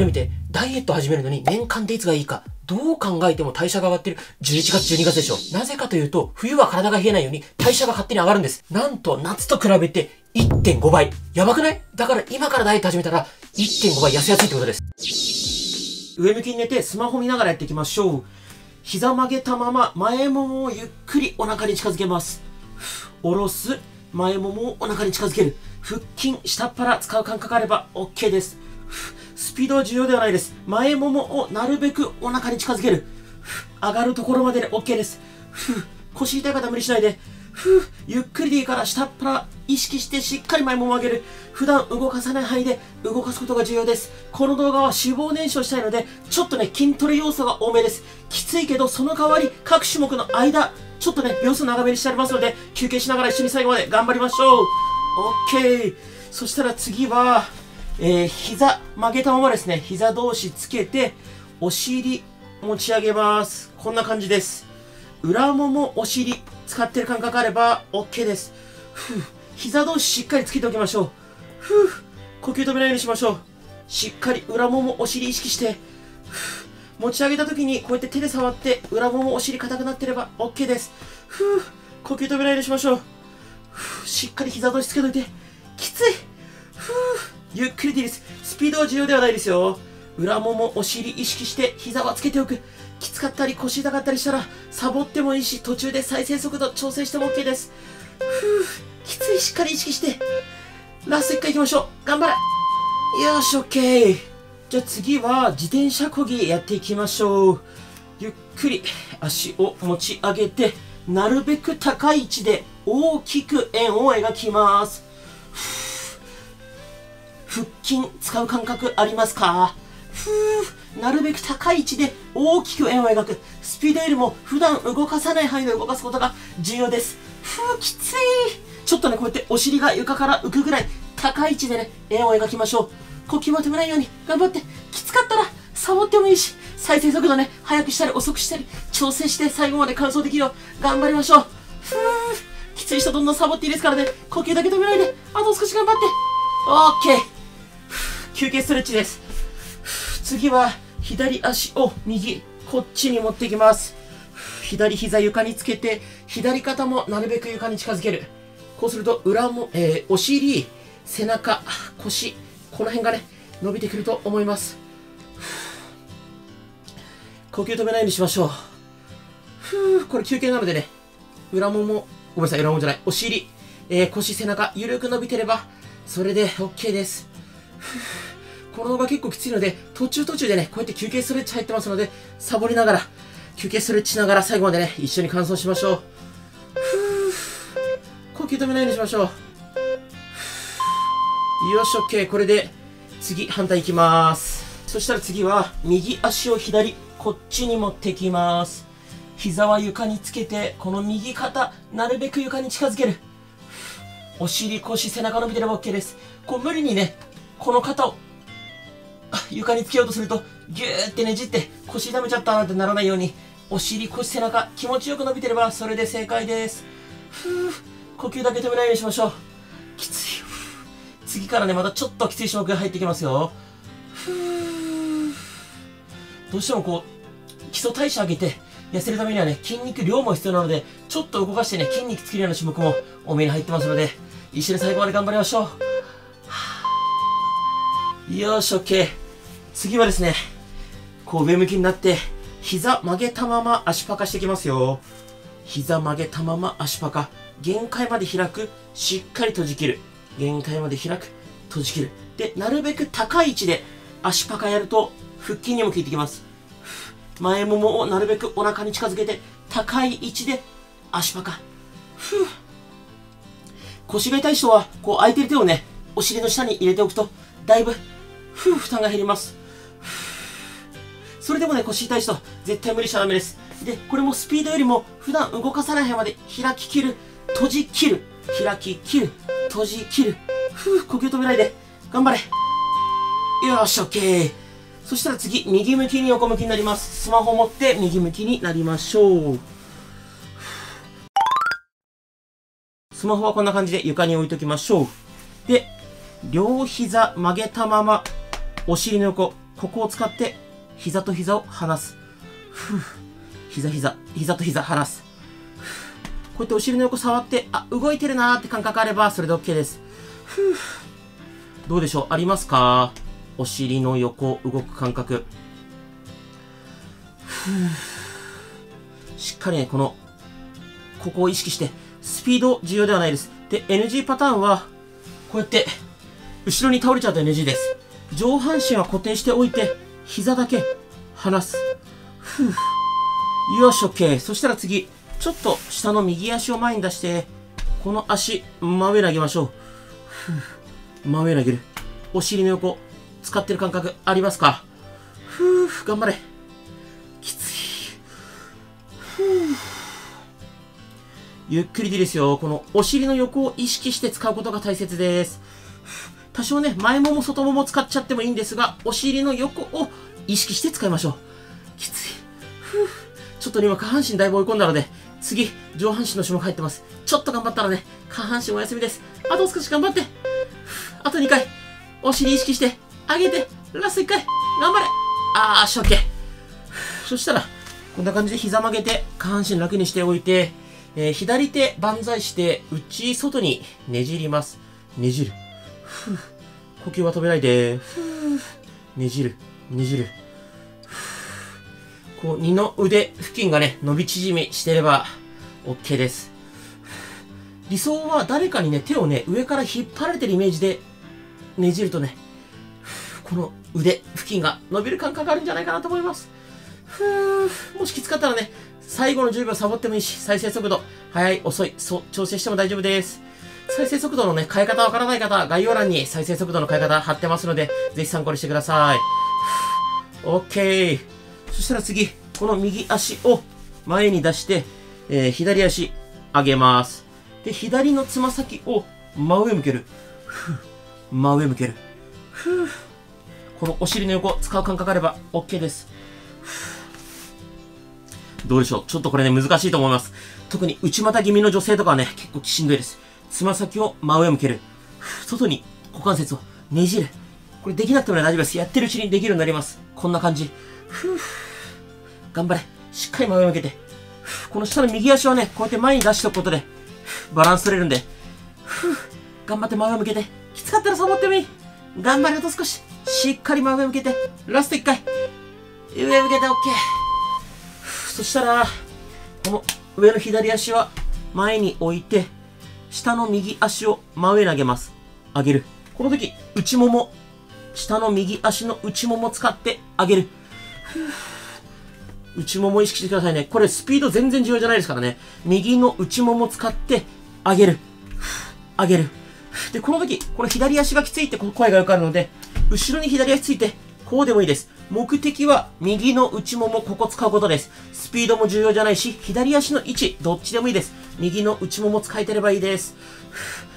れ見て、ダイエット始めるのに年間でいつがいいか、どう考えても代謝が上がってる11月、12月でしょ。なぜかというと、冬は体が冷えないように代謝が勝手に上がるんです。なんと夏と比べて 1.5 倍。やばくない？だから今からダイエット始めたら 1.5 倍痩せやすいってことです。上向きに寝てスマホ見ながらやっていきましょう。膝曲げたまま前ももをゆっくりお腹に近づけます。下ろす。前ももをお腹に近づける。腹筋、下っ腹使う感覚あれば OK です。スピードは重要ではないです。前ももをなるべくお腹に近づける。上がるところまでで OK です。腰痛い方無理しないで。ゆっくりでいいから下っ腹意識してしっかり前ももを上げる。普段動かさない範囲で動かすことが重要です。この動画は脂肪燃焼したいので、ちょっとね、筋トレ要素が多めです。きついけど、その代わり各種目の間、ちょっとね、秒数長めにしてありますので、休憩しながら一緒に最後まで頑張りましょう。OK。そしたら次は、膝曲げたままですね、膝同士つけて、お尻持ち上げます。こんな感じです。裏もも、お尻使ってる感覚あれば OK です。膝同士しっかりつけておきましょう。呼吸止めないようにしましょう。しっかり裏もも、お尻意識して、持ち上げた時にこうやって手で触って、裏もも、お尻硬くなってれば OK です。呼吸止めないようにしましょう。しっかり膝同士つけといて、きつい。ゆっくりでいいです。スピードは重要ではないですよ。裏もも、お尻意識して、膝はつけておく。きつかったり腰痛かったりしたら、サボってもいいし、途中で再生速度調整しても OK です。きつい、しっかり意識して。ラスト1回いきましょう。頑張れ。よし、OK。じゃあ次は、自転車こぎやっていきましょう。ゆっくり足を持ち上げて、なるべく高い位置で大きく円を描きます。腹筋使う感覚ありますか？なるべく高い位置で大きく円を描く。スピードよりも普段動かさない範囲で動かすことが重要です。きつい。ちょっとね、こうやってお尻が床から浮くぐらい高い位置でね、円を描きましょう。呼吸も止めないように頑張って。きつかったらサボってもいいし、再生速度ね、速くしたり遅くしたり、調整して最後まで完走できるよう頑張りましょう。きつい人どんどんサボっていいですからね、呼吸だけ止めないで、あと少し頑張って。OK。休憩ストレッチです。次は、左足を右、こっちに持っていきます。左膝床につけて、左肩もなるべく床に近づける。こうすると、裏も、お尻、背中、腰、この辺がね、伸びてくると思います。呼吸止めないようにしましょう。これ休憩なのでね、裏もも、ごめんなさい、裏ももじゃない、お尻、腰、背中、ゆるく伸びてれば、それで OK です。この動画結構きついので、途中途中でね、こうやって休憩ストレッチ入ってますので、サボりながら、休憩ストレッチしながら最後までね、一緒に完走しましょう。呼吸止めないようにしましょう。よし、OK。これで、次、反対いきます。そしたら次は、右足を左、こっちに持ってきます。膝は床につけて、この右肩、なるべく床に近づける。お尻、腰、背中伸びてれば OK です。こう、無理にね、この肩を、床につけようとすると、ぎゅーってねじって、腰痛めちゃったなんてならないように、お尻、腰、背中、気持ちよく伸びてれば、それで正解です。呼吸だけ止めないようにしましょう。きつい。次からね、またちょっときつい種目が入ってきますよ。どうしてもこう、基礎代謝上げて、痩せるためにはね、筋肉量も必要なので、ちょっと動かしてね、筋肉つけるような種目も多めに入ってますので、一緒に最後まで頑張りましょう。よし、OK。次はですね、こう上向きになって、膝曲げたまま足パカしていきますよ。膝曲げたまま足パカ。限界まで開く、しっかり閉じ切る。限界まで開く、閉じ切る。で、なるべく高い位置で足パカやると、腹筋にも効いてきます。前ももをなるべくお腹に近づけて、高い位置で足パカ。腰が痛い人は、こう空いてる手をね、お尻の下に入れておくと、だいぶ、負担が減ります。それでもね、腰痛い人、絶対無理しちゃダメです。で、これもスピードよりも、普段動かさない辺まで開き切る、閉じ切る、開き切る、閉じ切る。呼吸止めないで、頑張れ。よし、OK。そしたら次、右向きに横向きになります。スマホ持って右向きになりましょう。スマホはこんな感じで床に置いときましょう。で、両膝曲げたまま、お尻の横、ここを使って膝と膝を離す。ふう、膝と膝離す。こうやってお尻の横触って、あ、動いてるなーって感覚あれば、それで OK です。ふぅ。どうでしょう？ありますか？お尻の横、動く感覚。ふぅ。しっかりね、ここを意識して、スピード重要ではないです。で、NG パターンは、こうやって、後ろに倒れちゃうと NG です。上半身は固定しておいて、膝だけ、離す。ふぅ。よし、OK。そしたら次。ちょっと下の右足を前に出して、この足、真上投げましょう。ふぅ、真上投げる。お尻の横、使ってる感覚ありますか？ふぅ、頑張れ。きつい。ふぅ。ゆっくりでいいですよ。このお尻の横を意識して使うことが大切です。多少ね、前もも外もも使っちゃってもいいんですが、お尻の横を意識して使いましょう。きつい。ふぅ。ちょっと今、下半身だいぶ追い込んだので、次、上半身の種目入ってます。ちょっと頑張ったらね、下半身お休みです。あと少し頑張って。あと2回。お尻意識して、上げて、ラスト1回。頑張れ。あー、足 OK。そしたら、こんな感じで膝曲げて、下半身楽にしておいて、左手万歳して、内、外にねじります。ねじる。ふぅ。呼吸は止めないで。ふぅ。ねじる。ねじる。こう、二の腕付近がね、伸び縮みしてれば、OK です。理想は誰かにね、手をね、上から引っ張られてるイメージで、ねじるとね、この腕付近が伸びる感覚があるんじゃないかなと思います。もしきつかったらね、最後の10秒サボってもいいし、再生速度、速い、遅い、調整しても大丈夫です。再生速度のね、変え方わからない方、概要欄に再生速度の変え方貼ってますので、ぜひ参考にしてください。OK。そしたら次、この右足を前に出して、左足上げます。で、左のつま先を真上向ける。ふぅ。真上向ける。ふぅ。このお尻の横使う感覚あれば OK です。どうでしょう？ちょっとこれね、難しいと思います。特に内股気味の女性とかはね、結構しんどいです。つま先を真上向ける。外に股関節をねじる。これできなくてもね、大丈夫です。やってるうちにできるようになります。こんな感じ。ふぅ。頑張れ。しっかり前を向けて。この下の右足はね、こうやって前に出しておくことで、バランス取れるんで。ふぅ。頑張って前を向けて。きつかったらサボってもいい。頑張れ、あと少し。しっかり前を向けて。ラスト1回。上向けて OK。そしたら、この上の左足は前に置いて、下の右足を真上に上げます。上げる。この時、内もも。下の右足の内もも使って上げる。内もも意識してくださいね。これスピード全然重要じゃないですからね。右の内もも使って上げる。上げる。で、この時、この左足がきついって声がよくあるので、後ろに左足ついて、こうでもいいです。目的は右の内ももここ使うことです。スピードも重要じゃないし、左足の位置、どっちでもいいです。右の内もも使えてればいいです。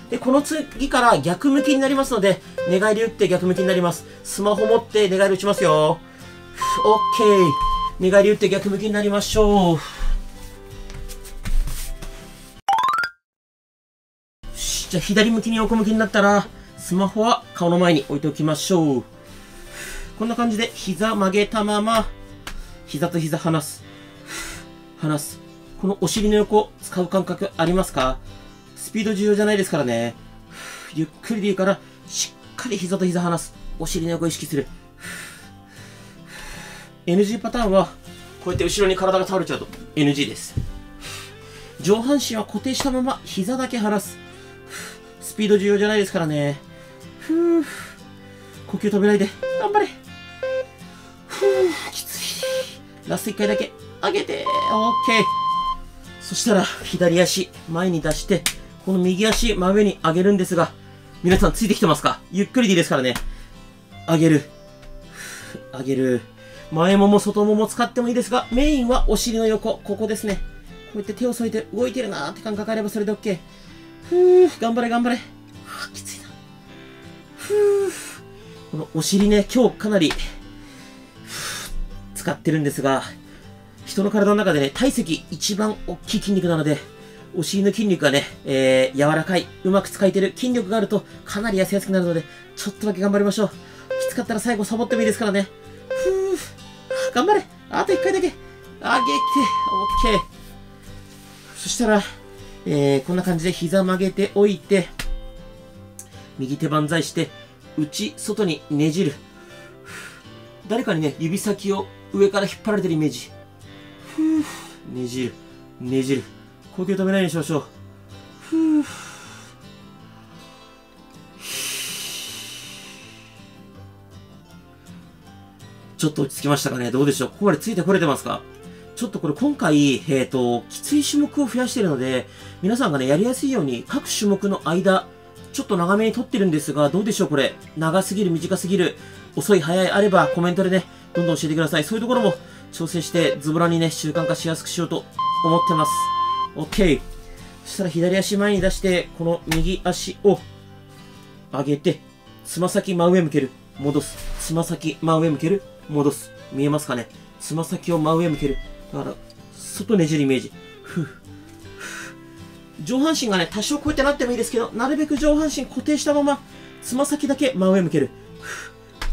で、この次から逆向きになりますので、寝返り打って逆向きになります。スマホ持って寝返り打ちますよ。OK。寝返り打って逆向きになりましょう。じゃあ、左向きに横向きになったら、スマホは顔の前に置いておきましょう。こんな感じで、膝曲げたまま、膝と膝離す。離す。このお尻の横、使う感覚ありますか？スピード重要じゃないですからね。ゆっくりでいいから、しっかり膝と膝離す。お尻の横意識する。NG パターンは、こうやって後ろに体が倒れちゃうと NG です。上半身は固定したまま、膝だけ離す。スピード重要じゃないですからね。ふぅ。呼吸止めないで。頑張れ。ふぅ、きつい。ラスト1回だけ。上げて。OK。そしたら、左足、前に出して、この右足、真上に上げるんですが、皆さんついてきてますか？ゆっくりでいいですからね。上げる。上げる。前もも外もも使ってもいいですが、メインはお尻の横、ここですね。こうやって手を添えて動いてるなーって感覚あればそれで OK。ふぅ、頑張れ頑張れ。はぁ、きついな。ふぅ。このお尻ね、今日かなり、使ってるんですが、人の体の中でね、体積一番大きい筋肉なので、お尻の筋肉がね、柔らかい、うまく使えてる筋力があると、かなり痩せやすくなるので、ちょっとだけ頑張りましょう。きつかったら最後サボってもいいですからね。頑張れ、あと1回だけ。あげて、オッケー。そしたら、こんな感じで膝曲げておいて、右手万歳して、内、外にねじる。誰かにね、指先を上から引っ張られてるイメージ。ねじる、ねじる。呼吸止めないようにしましょう。ふぅ。ちょっと落ち着きましたかね。どうでしょう。ここまでついてこれてますか？ちょっとこれ今回、きつい種目を増やしてるので、皆さんがね、やりやすいように各種目の間、ちょっと長めに取ってるんですが、どうでしょうこれ。長すぎる、短すぎる、遅い、早いあればコメントでね、どんどん教えてください。そういうところも調整して、ズボラにね、習慣化しやすくしようと思ってます。OK。そしたら左足前に出して、この右足を上げて、つま先真上向ける、戻す。つま先真上向ける、戻す。見えますかね。つま先を真上向ける。だから、外ねじるイメージ。上半身がね、多少こうやってなってもいいですけど、なるべく上半身固定したまま、つま先だけ真上向ける。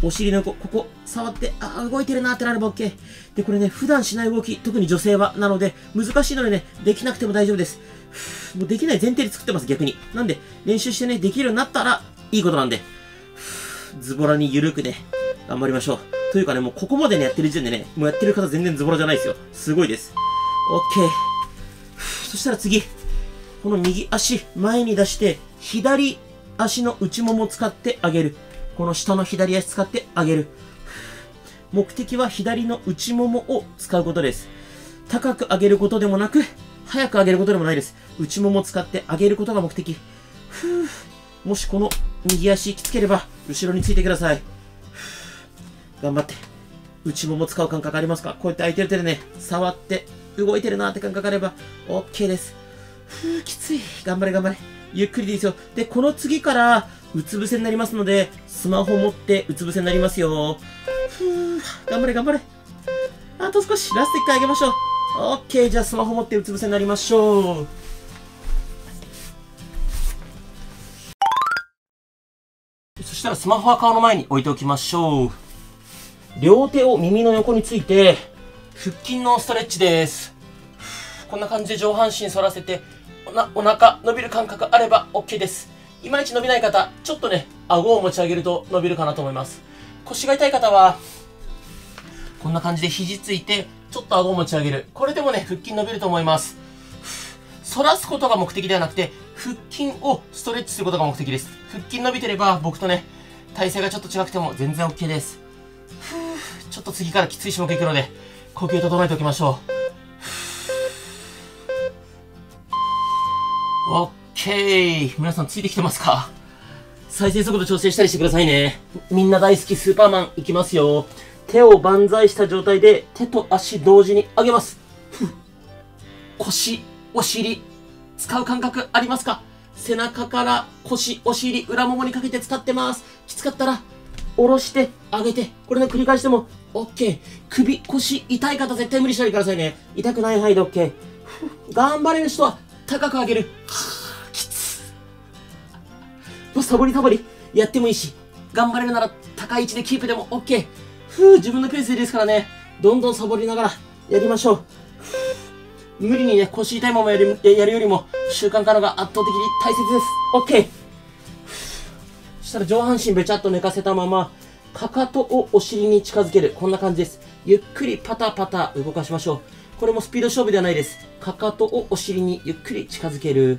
お尻の横、ここ、触って、あー動いてるなーってなれば OK。で、これね、普段しない動き、特に女性は、なので、難しいのでね、できなくても大丈夫です。もうできない前提で作ってます、逆に。なんで、練習してね、できるようになったら、いいことなんで、ズボラに緩くね、頑張りましょう。というかね、もうここまでね、やってる時点でね、もうやってる方全然ズボラじゃないですよ。すごいです。OK。そしたら次。この右足、前に出して、左足の内ももを使って上げる。この下の左足使って上げる。目的は左の内ももを使うことです。高く上げることでもなく、早く上げることでもないです。内ももを使って上げることが目的。もしこの右足きつければ、後ろについてください。頑張って。内もも使う感覚ありますか？こうやって空いてる手でね、触って、動いてるなって感覚あれば、OK です。きつい。頑張れ頑張れ。ゆっくりでいいですよ。で、この次から、うつ伏せになりますので、スマホ持ってうつ伏せになりますよ。頑張れ頑張れ。あと少し、ラスト1回上げましょう。OK、じゃあスマホ持ってうつ伏せになりましょう。そしたらスマホは顔の前に置いておきましょう。両手を耳の横について、腹筋のストレッチです。こんな感じで上半身反らせて、お腹伸びる感覚あれば OK です。いまいち伸びない方、ちょっとね、顎を持ち上げると伸びるかなと思います。腰が痛い方は、こんな感じで肘ついて、ちょっと顎を持ち上げる。これでもね、腹筋伸びると思います。反らすことが目的ではなくて、腹筋をストレッチすることが目的です。腹筋伸びてれば、僕とね、体勢がちょっと違くても全然 OK です。ちょっと次からきつい種目いくので、呼吸整えておきましょう。OK。皆さんついてきてますか？再生速度調整したりしてくださいね。みんな大好きスーパーマンいきますよ。手を万歳した状態で手と足同時に上げます。腰、お尻、使う感覚ありますか？背中から腰、お尻、裏ももにかけて使ってます。きつかったら、下ろして、上げて、これね繰り返しても OK。首、腰、痛い方絶対無理しないでくださいね。痛くない範囲で OK。頑張れる人は、高く上げる。きつ。もうサボりサボりやってもいいし、頑張れるなら高い位置でキープでも OK。自分のペースでいいですからね、どんどんサボりながらやりましょう。無理にね、腰痛いままやるよりも、習慣化のが圧倒的に大切です。OK。そしたら上半身べちゃっと寝かせたまま、かかとをお尻に近づける。こんな感じです。ゆっくりパタパタ動かしましょう。これもスピード勝負ではないです。かかとをお尻にゆっくり近づける。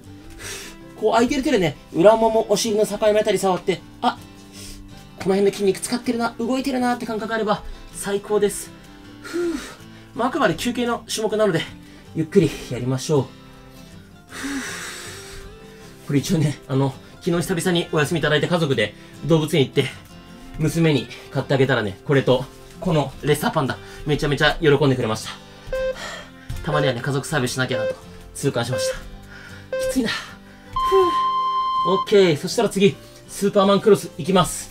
こう空いてる手でね、裏ももお尻の境目あたり触って、あ、この辺の筋肉使ってるな、動いてるなって感覚あれば最高です。まあ、あくまで休憩の種目なので、ゆっくりやりましょう。これ一応ね、昨日久々にお休みいただいて家族で動物園行って、娘に買ってあげたらね、これと、このレッサーパンダ、めちゃめちゃ喜んでくれました。たまにはね、家族サービスしなきゃなと痛感しました。きついな。OK。そしたら次、スーパーマンクロスいきます。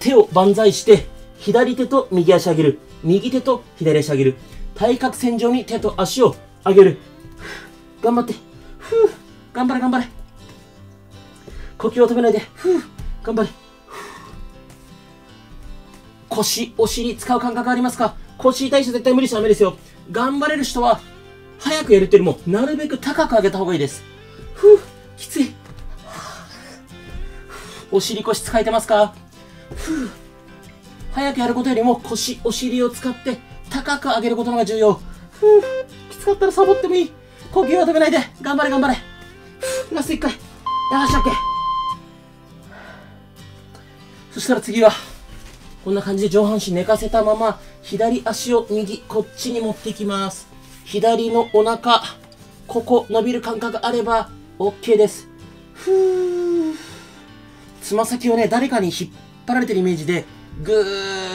手を万歳して、左手と右足上げる。右手と左足上げる。対角線上に手と足を上げる。頑張って。頑張れ頑張れ。呼吸を止めないで。頑張れ。腰、お尻使う感覚ありますか？腰痛い人絶対無理しちゃダメですよ。頑張れる人は、早くやるっていうよりも、なるべく高く上げた方がいいです。ふぅ、きつい。お尻腰使えてますか？ふぅ。早くやることよりも腰、お尻を使って高く上げることの方が重要。ふぅ。きつかったらサボってもいい。呼吸は止めないで。頑張れ頑張れ。ふぅ、ラスト1回。よし、OK。そしたら次は、こんな感じで上半身寝かせたまま、左足を右、こっちに持ってきます。左のお腹、ここ伸びる感覚があれば OK です。ふぅ。つま先をね、誰かに引っ張られてるイメージで、ぐ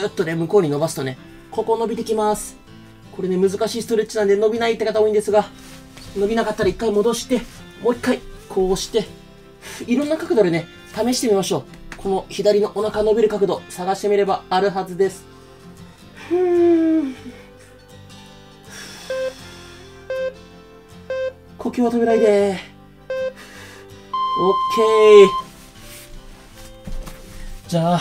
ーっとね、向こうに伸ばすとね、ここ伸びてきます。これね、難しいストレッチなんで伸びないって方多いんですが、伸びなかったら一回戻して、もう一回、こうして、いろんな角度でね、試してみましょう。この左のお腹伸びる角度、探してみればあるはずです。ふー。呼吸は止めないで。OK。じゃあ、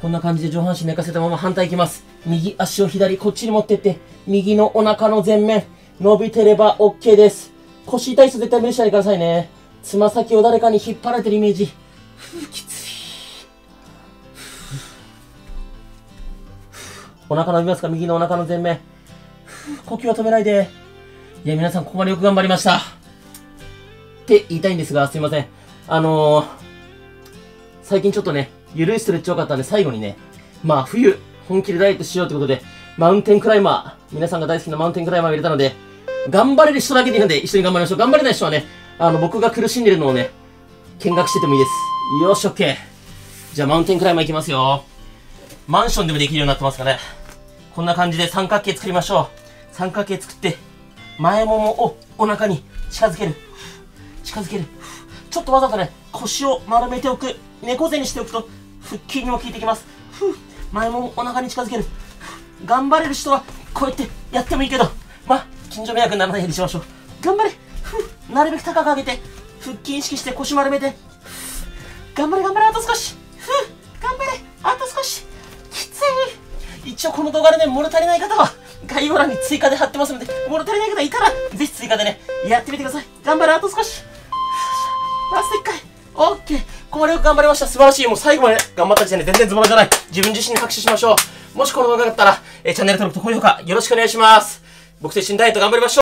こんな感じで上半身寝かせたまま反対いきます。右足を左、こっちに持ってって、右のお腹の前面、伸びてれば OK です。腰痛い人絶対無理しないでくださいね。つま先を誰かに引っ張られてるイメージ。きつい。お腹伸びますか？右のお腹の前面。呼吸は止めないで。いや、皆さん、ここまでよく頑張りました。って言いたいんですが、すいません。最近ちょっとね、ゆるいストレッチ多かったんで、最後にね、まあ、冬、本気でダイエットしようということで、マウンテンクライマー、皆さんが大好きなマウンテンクライマーを入れたので、頑張れる人だけでいいので、一緒に頑張りましょう。頑張れない人はね、僕が苦しんでるのをね、見学しててもいいです。よし、OK。じゃあ、マウンテンクライマーいきますよ。マンションでもできるようになってますかね。こんな感じで三角形作りましょう。三角形作って、前ももをお腹に近づける。近づける。ちょっとわざとね、腰を丸めておく。猫背にしておくと、腹筋にも効いてきます。前ももお腹に近づける。頑張れる人は、こうやってやってもいいけど、まあ、近所迷惑にならないようにしましょう。頑張れ。なるべく高く上げて、腹筋意識して腰丸めて。頑張れ頑張れ、あと少し。頑張れ、あと少し。一応この動画でね、物足りない方は概要欄に追加で貼ってますので、物足りない方いたらぜひ追加でね、やってみてください。頑張れ、あと少し。ラスト1回。OK。ここまでよく頑張りました。素晴らしい。もう最後まで頑張った時点で全然ズボラじゃない。自分自身に拍手しましょう。もしこの動画だったら、チャンネル登録と高評価よろしくお願いします。僕と一緒にダイエット頑張りましょう。